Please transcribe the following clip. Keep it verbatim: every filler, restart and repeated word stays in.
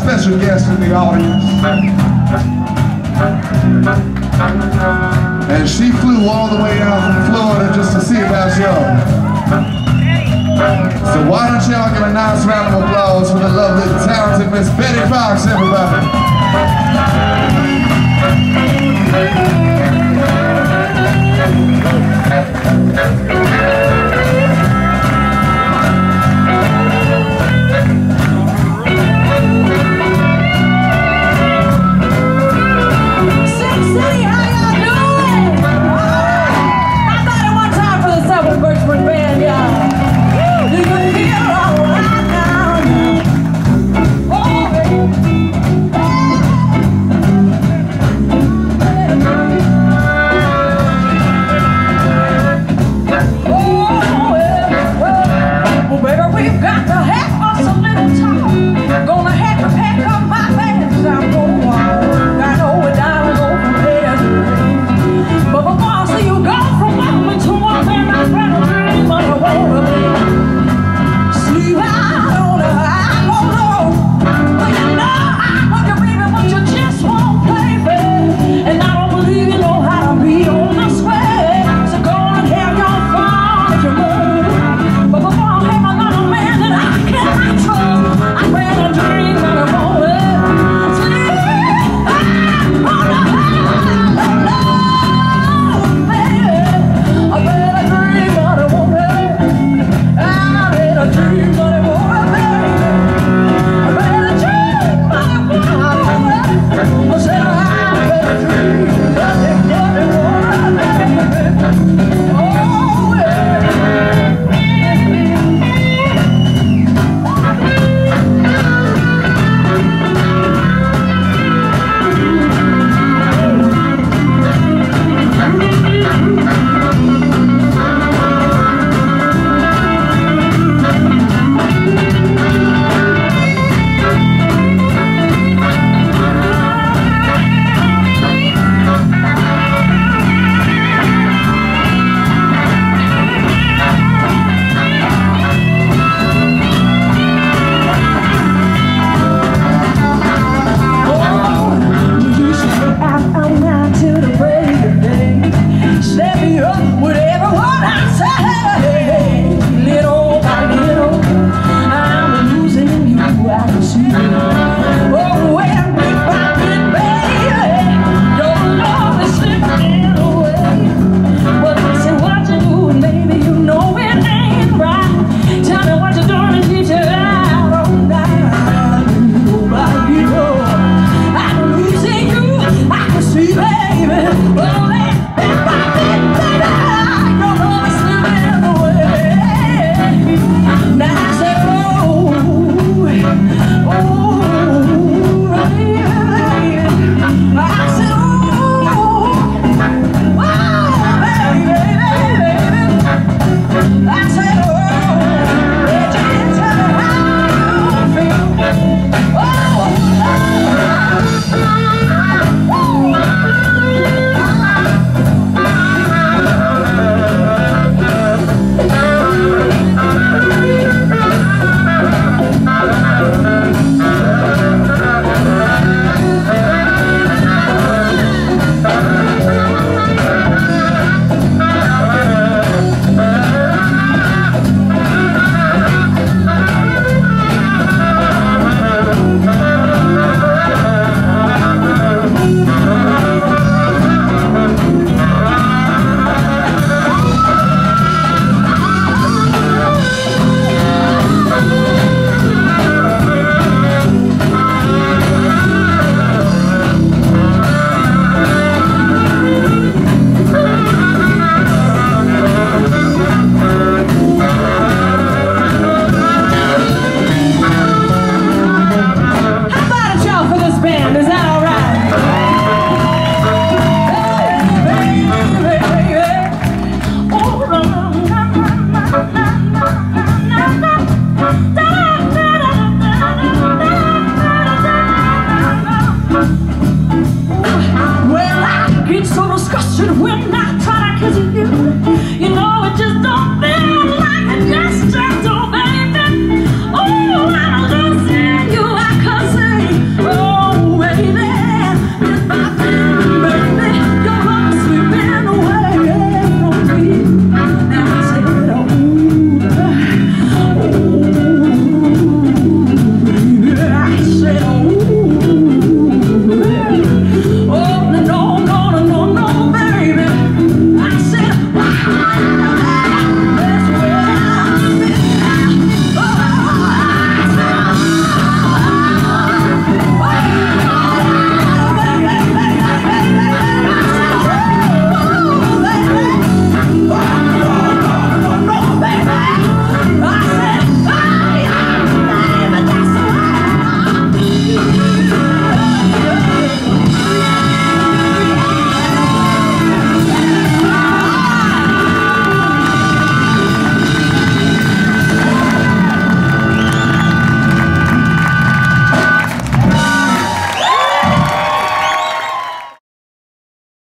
special guest in the audience. And she flew all the way out from Florida just to see about y'all. So why don't y'all give a nice round of applause for the lovely, talented Miss Betty Fox, everybody.